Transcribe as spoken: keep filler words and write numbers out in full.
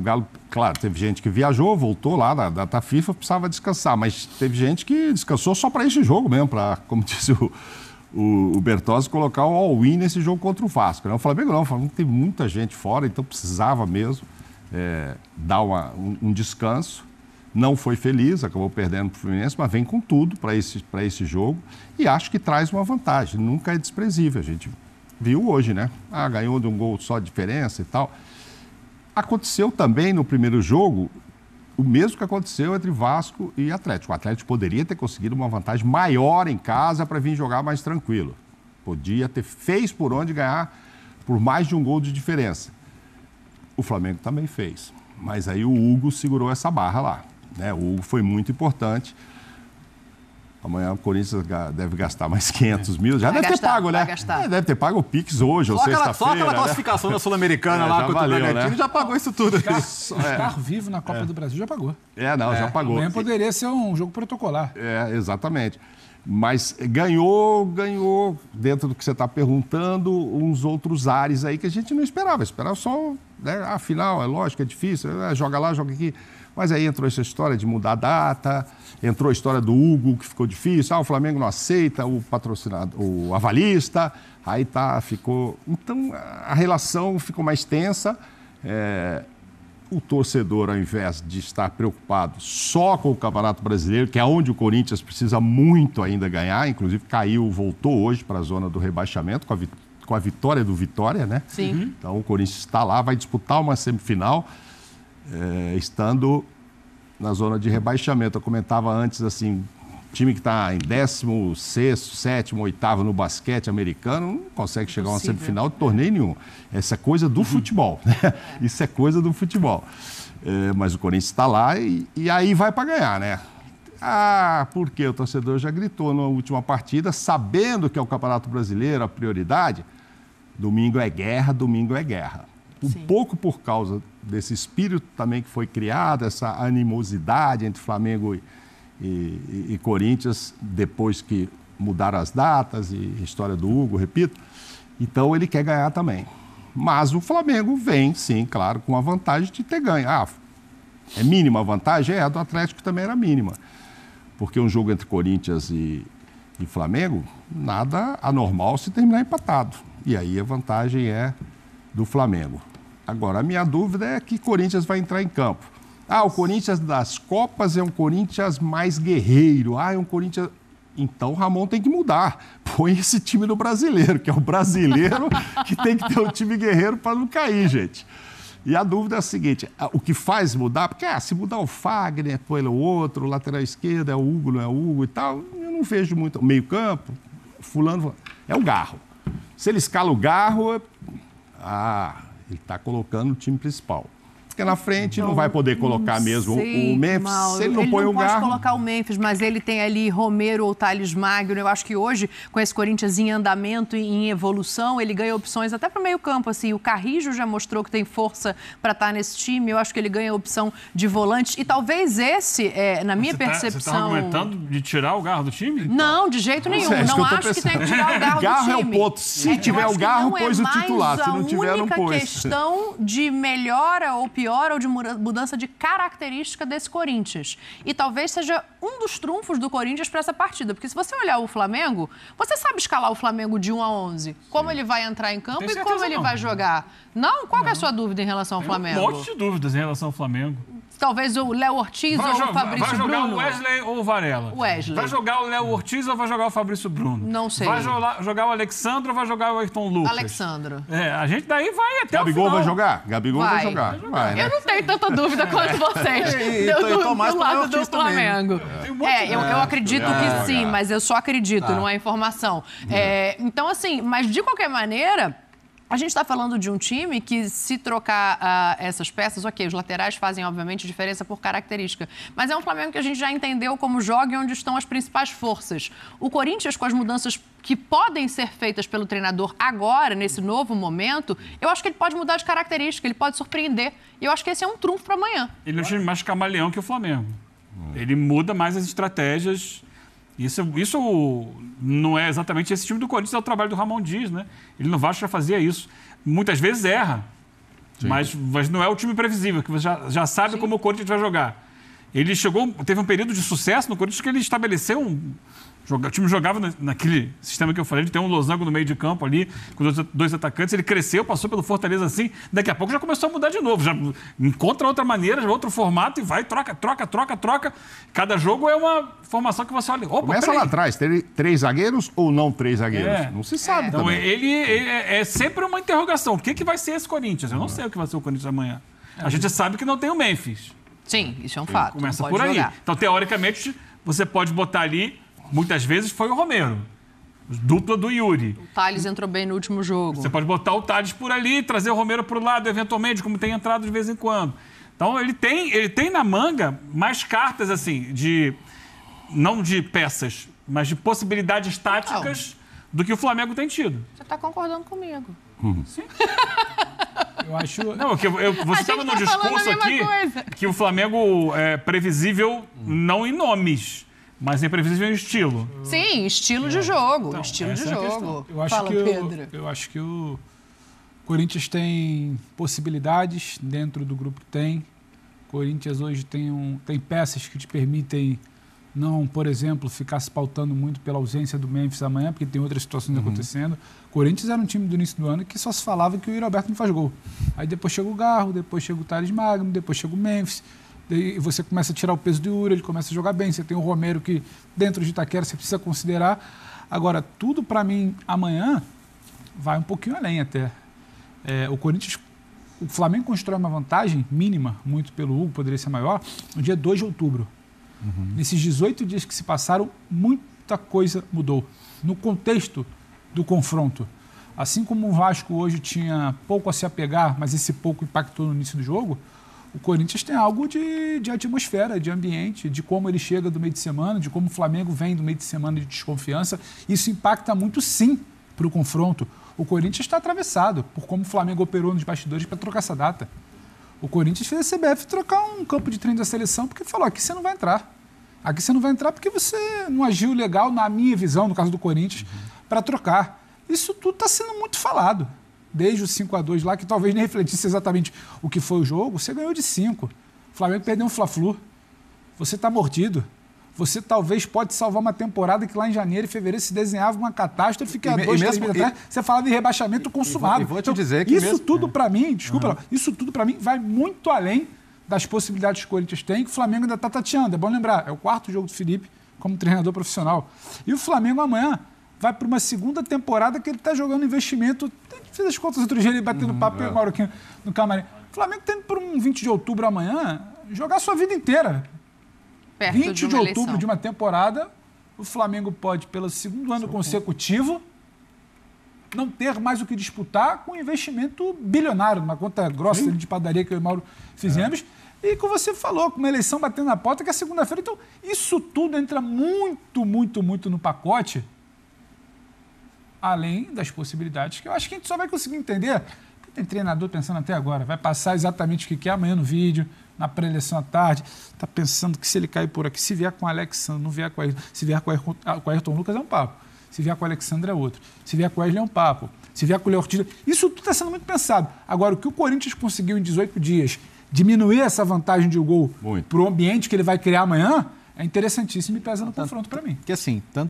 O Galo, claro, teve gente que viajou, voltou lá da data FIFA, precisava descansar, mas teve gente que descansou só para esse jogo mesmo, para, como disse o, o, o Bertozzi, colocar um all-in nesse jogo contra o Vasco. Né? O Flamengo não, o Flamengo tem muita gente fora, então precisava mesmo é, dar uma, um, um descanso. Não foi feliz, acabou perdendo para o Fluminense, mas vem com tudo para esse, para esse jogo e acho que traz uma vantagem, nunca é desprezível, a gente viu hoje, né? Ah, ganhou de um gol só de diferença e tal. Aconteceu também no primeiro jogo o mesmo que aconteceu entre Vasco e Atlético. O Atlético poderia ter conseguido uma vantagem maior em casa para vir jogar mais tranquilo. Podia ter, fez por onde ganhar por mais de um gol de diferença. O Flamengo também fez, mas aí o Hugo segurou essa barra lá, né? O Hugo foi muito importante. Amanhã o Corinthians deve gastar mais quinhentos mil. Já vai deve gastar, ter pago, né? É, deve ter pago o Pix hoje, ou sexta-feira. Só aquela classificação né? da Sul-Americana é, lá contra valeu, o Bragantino, né? Já pagou isso tudo. Estar, é. estar vivo na Copa é. do Brasil já pagou. É, não, é. já pagou. Amanhã poderia ser um jogo protocolar. É, exatamente. Mas ganhou, ganhou, dentro do que você está perguntando, uns outros ares aí que a gente não esperava. Esperava só, né? Ah, final, é lógico, é difícil, né? Joga lá, joga aqui. Mas aí entrou essa história de mudar a data, entrou a história do Hugo, que ficou difícil. Ah, o Flamengo não aceita o patrocinador, o avalista. Aí tá, ficou... Então, a relação ficou mais tensa. É... O torcedor, ao invés de estar preocupado só com o Campeonato Brasileiro, que é onde o Corinthians precisa muito ainda ganhar, inclusive caiu, voltou hoje para a zona do rebaixamento com a, vit... com a vitória do Vitória, né? Sim. Então, o Corinthians está lá, vai disputar uma semifinal... É, estando na zona de rebaixamento. Eu comentava antes, assim, time que está em décimo sexto, sétimo, oitavo no basquete americano, não consegue chegar a uma semifinal de torneio nenhum. Essa é coisa do futebol, né? Isso é coisa do futebol. É, mas o Corinthians está lá e, e aí vai para ganhar, né? Ah, porque o torcedor já gritou na última partida, sabendo que é o Campeonato Brasileiro a prioridade. Domingo é guerra, domingo é guerra. Um Sim. pouco por causa desse espírito também que foi criado, essa animosidade entre Flamengo e, e, e Corinthians, depois que mudaram as datas e a história do Hugo, repito. Então, ele quer ganhar também. Mas o Flamengo vem, sim, claro, com a vantagem de ter ganho. Ah, é mínima a vantagem? É, a do Atlético também era mínima. Porque um jogo entre Corinthians e, e Flamengo, nada anormal se terminar empatado. E aí a vantagem é do Flamengo. Agora, a minha dúvida é que Corinthians vai entrar em campo. Ah, o Corinthians das Copas é um Corinthians mais guerreiro. Ah, é um Corinthians... Então, o Ramon tem que mudar. Põe esse time do brasileiro, que é o brasileiro que tem que ter um time guerreiro para não cair, gente. E a dúvida é a seguinte, o que faz mudar? Porque, ah, se mudar o Fagner, põe o outro, o lateral esquerdo, é o Hugo, não é o Hugo e tal, eu não vejo muito. Meio campo, fulano... É o Garro. Se ele escala o Garro... É... Ah... Ele está colocando o time principal. Porque na frente não, não vai poder colocar mesmo sei, o Memphis. Mal. Ele não, ele põe não o pode Garro. Colocar o Memphis, mas ele tem ali Romero ou Thales Magno. Eu acho que hoje, com esse Corinthians em andamento e em evolução, ele ganha opções até para o meio campo. Assim. O Carrijo já mostrou que tem força para estar nesse time. Eu acho que ele ganha opção de volante. E talvez esse, é, na minha você percepção... Tá, você está argumentando de tirar o Garro do time? Então? Não, de jeito nenhum. É, não acho que, que tem que tirar o Garro, Garro do time. Garro é o ponto. Se é, tiver o Garro, pôs é o titular. Se não tiver, não pôs. É a questão de melhora ou pior ou de mudança de característica desse Corinthians. E talvez seja um dos trunfos do Corinthians para essa partida. Porque se você olhar o Flamengo, você sabe escalar o Flamengo de um a onze. Como Sim. ele vai entrar em campo e como ele não. vai jogar. Não? Qual não. é a sua dúvida em relação ao Tem Flamengo? Um monte de dúvidas em relação ao Flamengo. Talvez o Léo Ortiz vai ou o Fabrício Bruno. Vai jogar Bruno. o Wesley ou o Varela? Wesley. Vai jogar o Léo Ortiz ou vai jogar o Fabrício Bruno? Não sei. Vai jogar, jogar o Alexandre ou vai jogar o Ayrton Lucas? Alexandre. É, a gente daí vai até Gabigol o final. Vai jogar? Gabigol vai, vai jogar. Vai jogar. Vai, né? Eu não tenho tanta dúvida quanto vocês. E, e, do, e Tomás do lado do Flamengo. Também. Um é, eu, eu acredito é, que sim, mas eu só acredito, tá. não é informação. É. É, então, assim, mas de qualquer maneira... A gente está falando de um time que, se trocar uh, essas peças, ok, os laterais fazem, obviamente, diferença por característica. Mas é um Flamengo que a gente já entendeu como joga e onde estão as principais forças. O Corinthians, com as mudanças que podem ser feitas pelo treinador agora, nesse novo momento, eu acho que ele pode mudar de característica, ele pode surpreender. E eu acho que esse é um trunfo para amanhã. Ele é um time mais camaleão que o Flamengo. Ele muda mais as estratégias... Isso, isso não é exatamente esse time do Corinthians, é o trabalho do Ramon Díaz, né? Ele no Vasco já fazia isso. Muitas vezes erra. Sim. Mas, mas não é o time previsível, que você já, já sabe, sim, como o Corinthians vai jogar. Ele chegou, teve um período de sucesso no Corinthians que ele estabeleceu um... Joga, o time jogava na, naquele sistema que eu falei, ele tem um losango no meio de campo ali, com dois, dois atacantes, ele cresceu, passou pelo Fortaleza assim, daqui a pouco já começou a mudar de novo, já encontra outra maneira, já outro formato e vai, troca, troca, troca, troca. Cada jogo é uma formação que você olha... Opa, começa lá atrás, ter três zagueiros ou não três zagueiros? É. Não se sabe é. Então também. Ele, ele é, é sempre uma interrogação, o que, que vai ser esse Corinthians? Eu não sei o que vai ser o Corinthians amanhã. É. A gente sabe que não tem o Memphis. Sim, isso é um fato. Começa por aí. Jogar. Então, teoricamente, você pode botar ali... Muitas vezes foi o Romero, dupla do Yuri. O Thales entrou bem no último jogo. Você pode botar o Thales por ali, trazer o Romero para o lado, eventualmente, como tem entrado de vez em quando. Então, ele tem, ele tem na manga mais cartas, assim, de não de peças, mas de possibilidades táticas do que o Flamengo tem tido. Você está concordando comigo. Uhum. Sim. Eu acho... Não, que eu, eu, você estava tá no discurso aqui coisa. Que o Flamengo é previsível, uhum, não em nomes, mas é previsível em estilo. Sim, estilo é. de jogo. Então, estilo de jogo. Eu acho, Fala, que Pedro. Eu, eu acho que o Corinthians tem possibilidades dentro do grupo que tem. O Corinthians hoje tem, um, tem peças que te permitem não, por exemplo, ficar se pautando muito pela ausência do Memphis amanhã, porque tem outras situações, uhum, acontecendo. O Corinthians era um time do início do ano que só se falava que o Iroberto não faz gol. Aí depois chega o Garro, depois chega o Thales Magno, depois chega o Memphis. Daí você começa a tirar o peso do Yuri, ele começa a jogar bem. Você tem o Romero que, dentro de Itaquera, você precisa considerar. Agora, tudo para mim, amanhã, vai um pouquinho além até. É, o Corinthians, o Flamengo constrói uma vantagem mínima, muito pelo Hugo, poderia ser maior, no dia dois de outubro. Uhum. Nesses dezoito dias que se passaram, muita coisa mudou. No contexto do confronto. Assim como o Vasco hoje tinha pouco a se apegar, mas esse pouco impactou no início do jogo, o Corinthians tem algo de, de atmosfera, de ambiente, de como ele chega do meio de semana, de como o Flamengo vem do meio de semana de desconfiança. Isso impacta muito, sim, para o confronto. O Corinthians está atravessado por como o Flamengo operou nos bastidores para trocar essa data. O Corinthians fez a C B F trocar um campo de treino da seleção porque falou, aqui você não vai entrar. Aqui você não vai entrar porque você não agiu legal, na minha visão, no caso do Corinthians, uhum, para trocar. Isso tudo está sendo muito falado. Desde o cinco a dois lá, que talvez nem refletisse exatamente o que foi o jogo, você ganhou de cinco. O Flamengo perdeu um fla-flu. Você está mordido. Você talvez pode salvar uma temporada que lá em janeiro e fevereiro se desenhava uma catástrofe que há dois, três meses atrás você falava de rebaixamento consumado. E vou, e vou te dizer que isso mesmo, tudo para mim, desculpa, uhum, isso tudo para mim vai muito além das possibilidades que o Corinthians tem, que o Flamengo ainda está tateando. É bom lembrar, é o quarto jogo do Felipe como treinador profissional. E o Flamengo amanhã vai para uma segunda temporada que ele está jogando investimento. Fiz as contas outro dia, ele batendo, hum, papo é. Mauro, no camarim. O Flamengo tem para um vinte de outubro amanhã jogar sua vida inteira. Perto vinte de outubro eleição de uma temporada, o Flamengo pode, pelo segundo ano Socorro. consecutivo, não ter mais o que disputar com um investimento bilionário, uma conta grossa ali de padaria que eu e o Mauro fizemos. É. E como você falou, com uma eleição batendo na porta, que é segunda-feira. Então, isso tudo entra muito, muito, muito no pacote, além das possibilidades, que eu acho que a gente só vai conseguir entender. Tem treinador pensando até agora, vai passar exatamente o que quer amanhã no vídeo, na pré-eleição à tarde, está pensando que se ele cair por aqui, se vier com o Alexandre, não vier com a Ayrton, se vier com o Ayrton Lucas é um papo, se vier com o Alexandre é outro, se vier com o Wesley é um papo, se vier com o Léo Ortiz, isso tudo está sendo muito pensado. Agora, o que o Corinthians conseguiu em dezoito dias, diminuir essa vantagem de gol para o ambiente que ele vai criar amanhã, é interessantíssimo e pesa no confronto para mim. Que assim, tanto